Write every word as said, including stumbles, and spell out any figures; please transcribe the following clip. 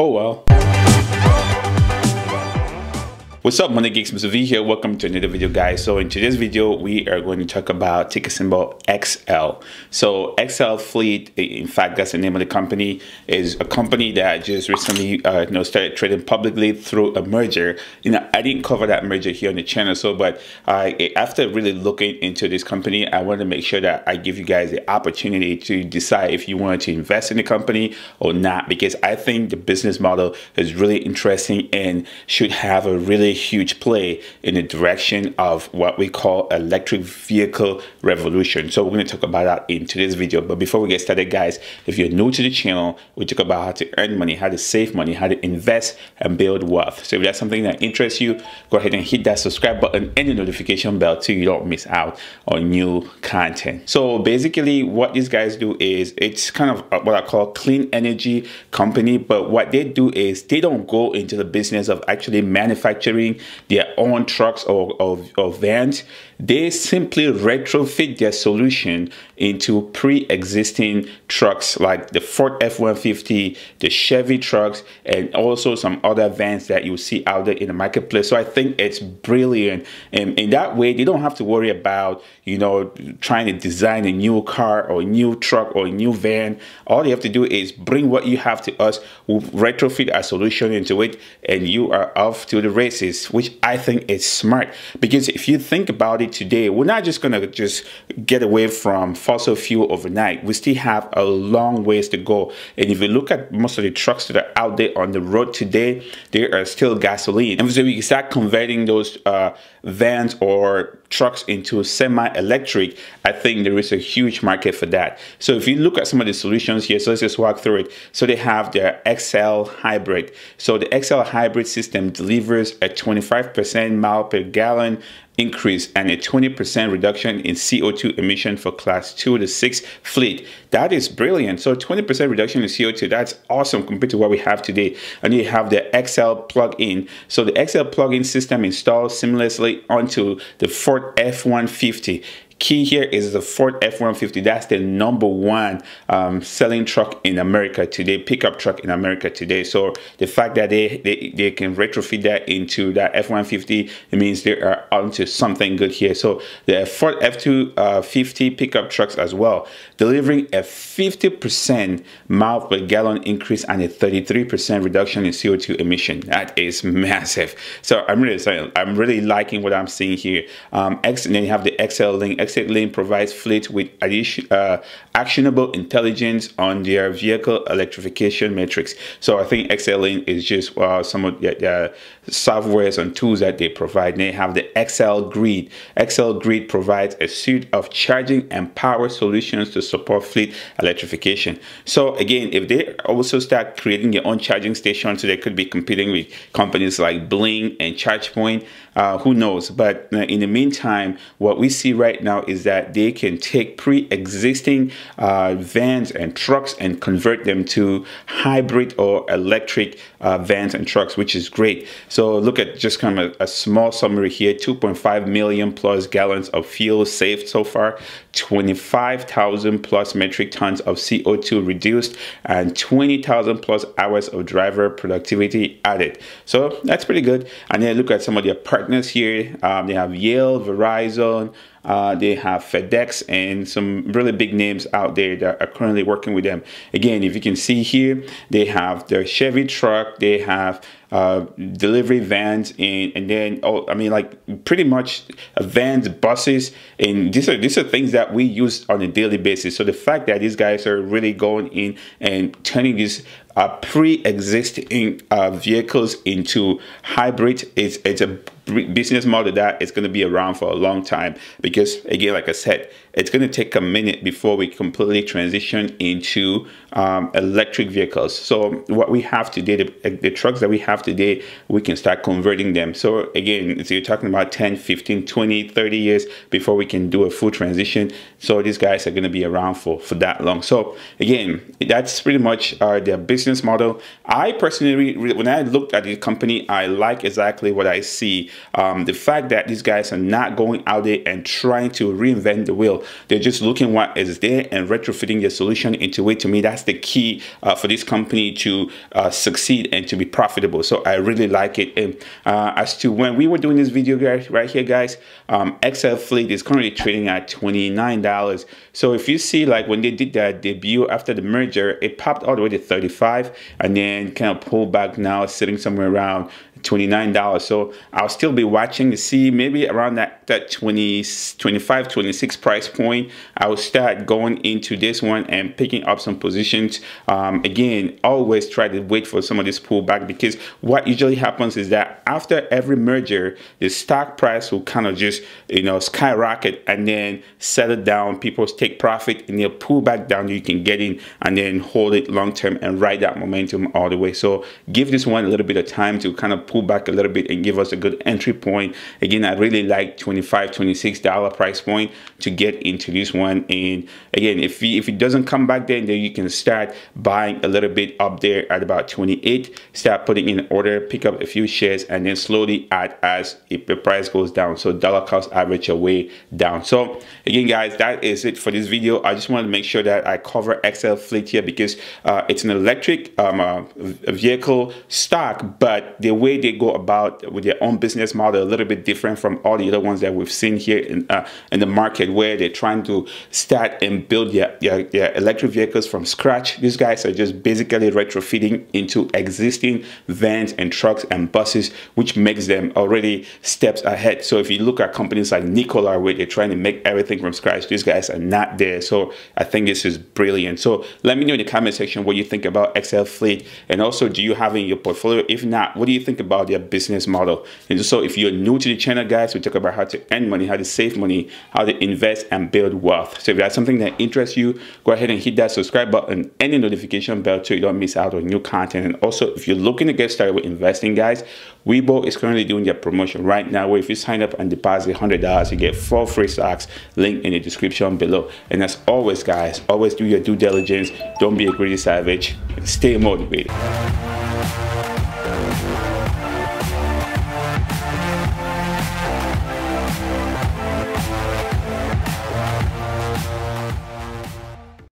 Oh well. What's up, money geeks? Mister V here. Welcome to another video, guys. So in today's video, we are going to talk about ticker symbol X L. So X L Fleet, in fact, that's the name of the company, is a company that just recently uh, you know, started trading publicly through a merger. You know, I didn't cover that merger here on the channel, so but I, after really looking into this company, I wanted to make sure that I give you guys the opportunity to decide if you wanted to invest in the company or not, because I think the business model is really interesting and should have a really a huge play in the direction of what we call electric vehicle revolution. So we're going to talk about that in today's video. But before we get started, guys, if you're new to the channel, we talk about how to earn money, how to save money, how to invest and build wealth. So if that's something that interests you, go ahead and hit that subscribe button and the notification bell so you don't miss out on new content. So basically what these guys do is it's kind of what I call clean energy company. But what they do is they don't go into the business of actually manufacturing their own trucks or, or, or vans. They simply retrofit their solution into pre-existing trucks like the Ford F one fifty, the Chevy trucks, and also some other vans that you see out there in the marketplace. So I think it's brilliant, and in that way they don't have to worry about, you know, trying to design a new car or a new truck or a new van. All you have to do is bring what you have to us, we'll retrofit our solution into it, and you are off to the races. Which I think is smart, because if you think about it today, we're not just gonna just get away from fossil fuel overnight. We still have a long ways to go. And if you look at most of the trucks that are out there on the road today, they are still gasoline. And so we can start converting those uh, vans or trucks into semi-electric. I think there is a huge market for that. So if you look at some of the solutions here, so let's just walk through it. So they have their X L hybrid. So the X L hybrid system delivers a twenty-five percent mile per gallon increase and a twenty percent reduction in C O two emission for class two to six fleet. That is brilliant. So twenty percent reduction in C O two, that's awesome compared to what we have today. And you have the X L plug-in. So the X L plug-in system installed seamlessly onto the Ford F one fifty. Key here is the Ford F one fifty. That's the number one um, selling truck in America today, pickup truck in America today. So the fact that they, they, they can retrofit that into that F one fifty, it means they are onto something good here. So the Ford F two fifty uh, pickup trucks as well, delivering a fifty percent mile per gallon increase and a thirty-three percent reduction in C O two emission. That is massive. So I'm really excited. I'm really liking what I'm seeing here. Um, X, and then you have the XLane. XLane provides fleet with addition, uh, actionable intelligence on their vehicle electrification metrics. So I think XLane is just uh, some of the, the softwares and tools that they provide. And they have the X L Grid. X L Grid provides a suite of charging and power solutions to support fleet electrification. So again, if they also start creating their own charging stations, so they could be competing with companies like Blink and ChargePoint, uh, who knows? But uh, in the meantime, what we see right now is that they can take pre-existing uh, vans and trucks and convert them to hybrid or electric uh, vans and trucks, which is great. So look at just kind of a, a small summary here, two point five million plus gallons of fuel saved so far, twenty-five thousand plus metric tons of C O two reduced, and twenty thousand plus hours of driver productivity added. So that's pretty good. And then look at some of their partners here. Um, they have Yale, Verizon, Uh, they have FedEx and some really big names out there that are currently working with them. Again, if you can see here, they have their Chevy truck, they have uh, delivery vans, and, and then, oh, I mean, like pretty much vans, buses, and these are, these are things that we use on a daily basis. So the fact that these guys are really going in and turning these uh, pre-existing uh, vehicles into hybrid, it's, it's a business model that is going to be around for a long time, because again, like I said, it's going to take a minute before we completely transition into um, electric vehicles. So what we have today, the, the trucks that we have today, we can start converting them. So again, so you're talking about ten, fifteen, twenty, thirty years before we can do a full transition. So these guys are going to be around for, for that long. So again, that's pretty much uh, their business model. I personally, when I looked at the company, I like exactly what I see. Um, the fact that these guys are not going out there and trying to reinvent the wheel. They're just looking what is there and retrofitting their solution into it. To me, that's the key uh, for this company to uh, succeed and to be profitable. So I really like it. And uh, as to when we were doing this video guys, right here, guys, um, X L Fleet is currently trading at twenty-nine dollars. So if you see, like when they did that debut after the merger, it popped all the way to thirty-five dollars and then kind of pulled back, now sitting somewhere around twenty-nine dollars. So I'll still be watching to see maybe around that, that twenty, twenty-five, twenty-six price point, I will start going into this one and picking up some positions. Um, again, always try to wait for some of this pullback, because what usually happens is that after every merger, the stock price will kind of just, you know, skyrocket and then settle down. People take profit and they'll pull back down. You can get in and then hold it long term and ride that momentum all the way. So give this one a little bit of time to kind of pull back a little bit and give us a good entry point. Again, I really like twenty-five, twenty-six dollar price point to get into this one. And again, if you, if it doesn't come back, then then you can start buying a little bit up there at about twenty-eight, start putting in order, pick up a few shares, and then slowly add as if the price goes down. So dollar cost average away down. So again guys, that is it for this video. I just wanted to make sure that I cover X L Fleet here, because uh, it's an electric um, uh, vehicle stock, but the way they go about with their own business model a little bit different from all the other ones that we've seen here in, uh, in the market, where they're trying to start and build their, their, their electric vehicles from scratch. These guys are just basically retrofitting into existing vans and trucks and buses, which makes them already steps ahead. So if you look at companies like Nikola, where they're trying to make everything from scratch, these guys are not there. So I think this is brilliant. So let me know in the comment section what you think about X L Fleet, and also do you have in your portfolio? If not, what do you think about their business model? And so if you're new to the channel guys, we talk about how to earn money, how to save money, how to invest and build wealth. So if that's something that interests you, go ahead and hit that subscribe button and the notification bell so you don't miss out on new content. And also if you're looking to get started with investing guys, WeBull is currently doing their promotion right now where if you sign up and deposit one hundred dollars, you get four free stocks, link in the description below. And as always guys, always do your due diligence, don't be a greedy savage, and stay motivated.